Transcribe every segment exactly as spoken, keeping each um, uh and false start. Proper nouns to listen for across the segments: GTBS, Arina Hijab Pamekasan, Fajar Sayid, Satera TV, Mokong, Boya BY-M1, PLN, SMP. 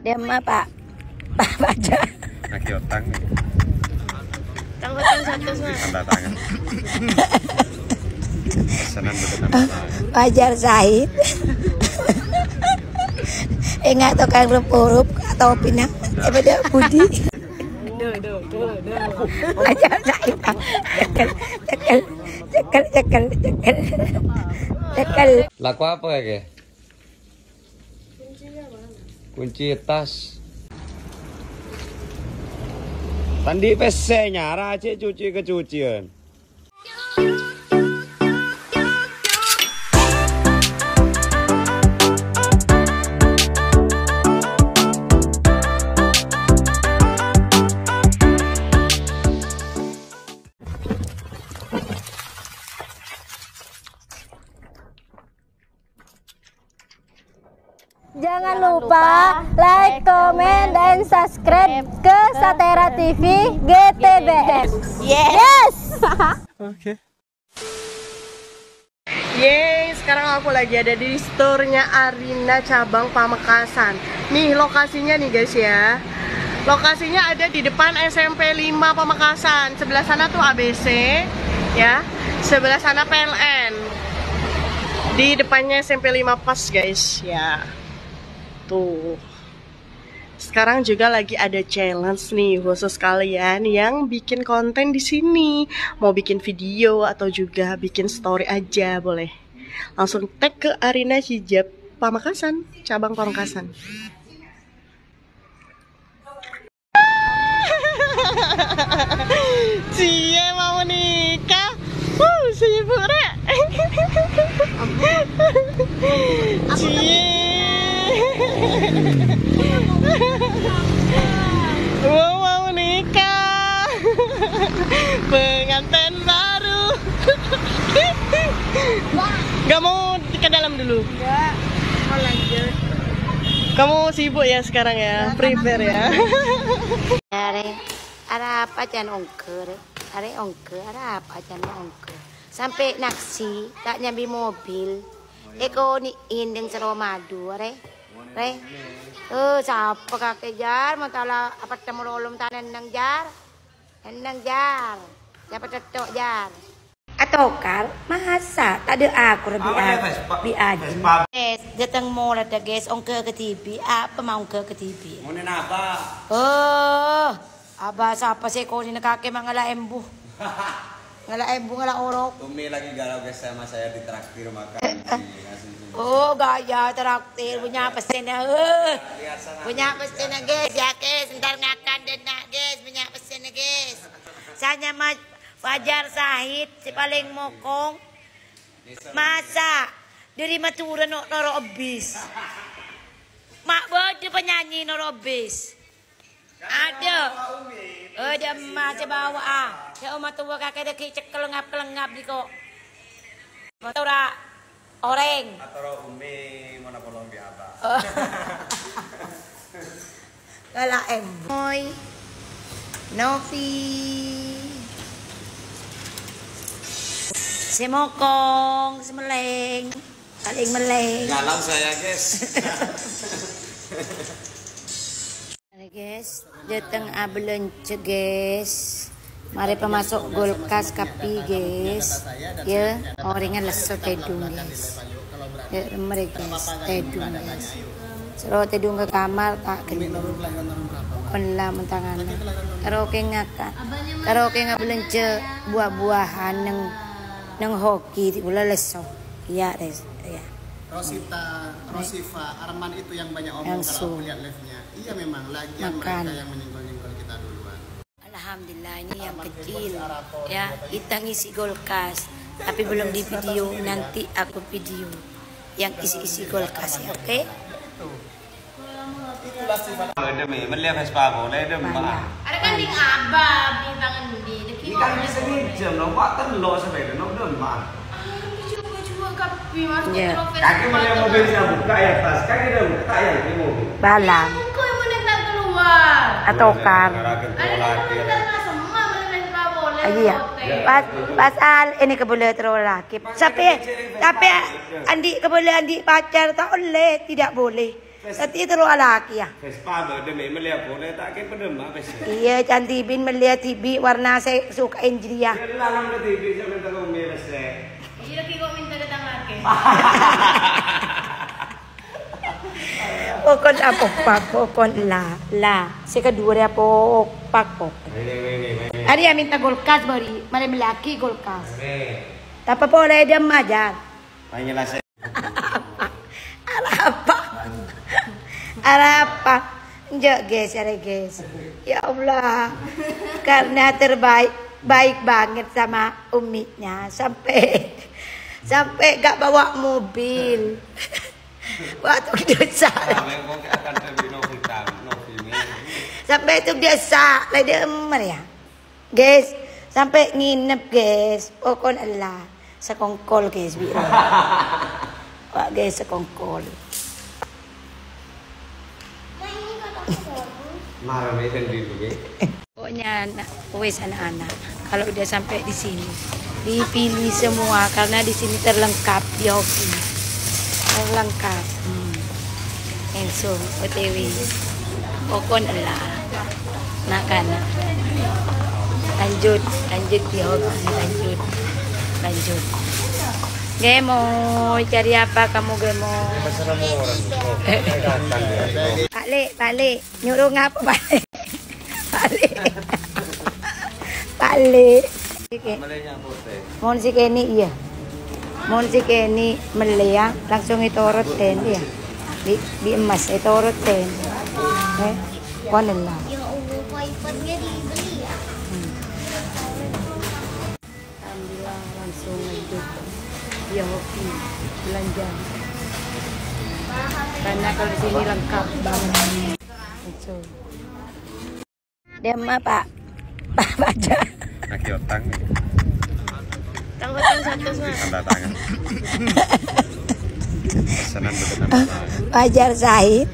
Dia mah Pak Pak Fajar. Lagi otak nih. Tanggotan satu semua. Tanda tangan. Pesanan betul. Fajar Sayid. Enggak tahu kan huruf-huruf atau pinang. Beda budi. Duh, duh, duh, duh. Fajar Sayid. Cekel, cekel, cekel, cekel, cekel. Laku apa ya? Kunci tas. Tadi P C nyara cek cuci kecucian. Jangan lupa like, comment, dan subscribe ke Satera T V G T B S. Yes! Oke. Yeay, sekarang aku lagi ada di store-nya Arina cabang Pamekasan. Nih lokasinya nih guys ya. Lokasinya ada di depan S M P lima Pamekasan. Sebelah sana tuh A B C ya. Sebelah sana P L N. Di depannya S M P lima Pas guys ya. Tuh. Sekarang juga lagi ada challenge nih khusus kalian yang bikin konten di sini. Mau bikin video atau juga bikin story aja boleh. Langsung tag ke Arina Hijab Pamekasan, cabang Pamekasan. Cie mau nikah. Wuh, sibuk rek. Cie Wow, mau nikah. Pengantin baru. Gak mau ke dalam dulu? Enggak, mau lanjut. Kamu sibuk ya sekarang ya? Prepare ya. Ada apa jangan ongker. Ada ongker, ada apa jangan ongker. Sampai naksi, tak nyambi mobil. Eko niin yang seromadu, ada Re, eh siapa kakek jar, mau tala apa temu rolom tanen nang jar, nang jar, siapa tetok jar. Atau kar, mahasa, tak ada aku lebih aji. Guys, datang mau ada guys, ongke ke T V, apa mau ongke ke T V? Mau nena apa? Eh, abah siapa sih kau ini kakek mangala embu? Ngalah embu ngalah orok. Umi lagi galau guys sama saya di traktir makan. Oh gaya traktir punya pesen ya. Punya pesen ya guys ya guys. Ntar ngakan denak guys. Punya pesen ya guys. Saya sama Fajar Sayid si paling Mokong. Masa dari matura noro obis. Mak bodoh penyanyi noro obis. Ada. Eh dia macam bawa ah. Ya umat tua kakek deki cek kelengap-kelengap di kok. Atau ora oreng. Atau ora umi mana bolong di apa. Lala emboy. Novi. Semokong, semeleng. Kaling meleng. Galang saya, guys. Guys, datang abelence, guys. Mari pemasok golkas kapi guys. Ya, orengan leso tedung guys. Ya, mereka guys, tedung guys. Seru tedung ke kamar tak kena. Penlam tangan. Karo ke ngaka. Karo ke ngabelence buah-buahan nang nang hoki ula leso. Ya, guys. Ya. Rosita, Rosifa, Arman itu yang banyak omong kalau lihat live-nya. Iya memang lagi mereka yang menyinggol-nyinggol kita duluan. Alhamdulillah ini yang kecil ya, kita ngisi golkas tapi belum di video, nanti aku video yang isi-isi golkas ya, oke? Ada kan ding abah bintang di ini kan bisa ngejam, nampak terlok sampai denok don maaf ya. Kaki malah mobil saya buka ya tas, kaki dah buka ya ini mobil. Balang. Kau yang mana nak keluar? Atau kan? Iya. Pas pasal ini keboleh terolah. Tapi tapi Andi keboleh Andi pacar tak boleh, tidak boleh. Itu laki ya. Iya, cantibin melihat T V warna saya suka India. Iya, kiko minta datang lagi. Pokon apa pak? Pokon la la. Sekadure apa pak pok? Hari yang minta golkas bari, mana melaki golkas. Tapi boleh dia majar. Panjelasnya. Apa? Apa? Enggak guys, ada guys. Ya Allah, karena terbaik baik banget sama umitnya sampai. Sampai gak bawa mobil waktu ke desa. Sampai itu desa lede emar ya guys, sampai nginep guys. Pokon Allah sekongkol guys, biro wah guys sekongkol marah sendiri guys. Pokoknya anak wes anak-anak kalau udah sampai di sini dipilih semua karena di sini terlengkap Yogi, terlengkap. Hmm. Enso, O T W, Pokon lah, nakana. Lanjut, lanjut Yogi, lanjut, lanjut. Gemo, cari apa kamu Gemo? Balik, balik, nyuruh ngapa balik? Balik, balik. Mon si Kenny iya, mon si Kenny meliang langsung itu roten ya, di di emas itu roten, eh, konelah. Ya Allah, papernya dibeli ya. Alhamdulillah langsung lanjut, ya hoki belanja. Karena kalau sini lengkap banget. Dia mah pak, pak baca. Naki otang nih. Tang otang satu semua. Tanda tangan. Pesanan berkenaan. Fajar Sayid.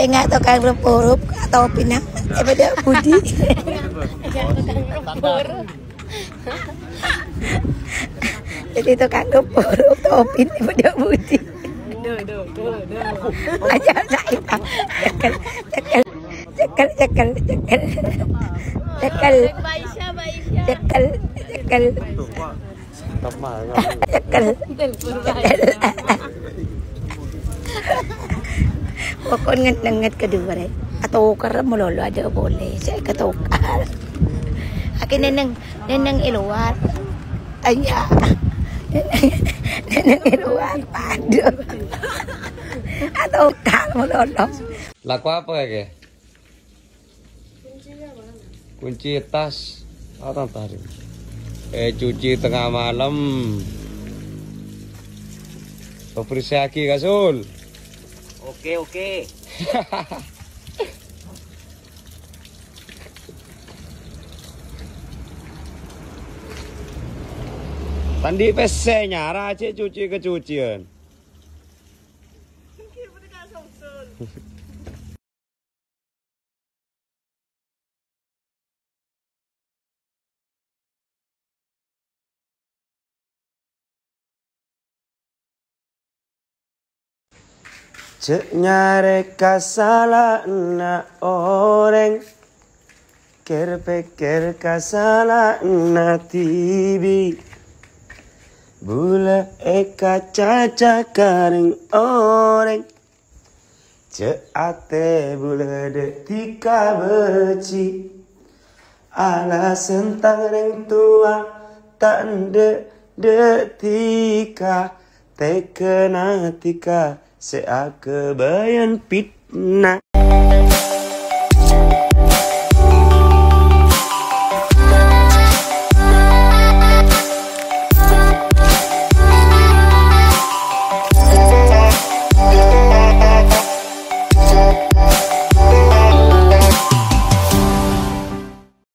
Enggak tukang repurup atau pinang. Daripada Budi. Jadi tukang repurup atau pinang daripada Budi. Fajar Sayid. Cekal, cekal, cekal, cekal, cekal, cekal, pokon ngendenget kedua rek atau karena melolo ada boleh saya ketokal aki neneng neneng iluar aya neneng iluar padu atau kal melolo laku apa ya? Kunci tas orang tarik, eh cuci tengah malam. Operisaki kasul. Oke oke. Tadi pesnya nyara aja cuci kecucian. Cek nyare kasala na oreng, kerpeker kasala na tibi, bula eka caca karing oreng, cek ate bula detika beci, ala sentang reng tua tanda detika, tekena tika. Seakebayan pitna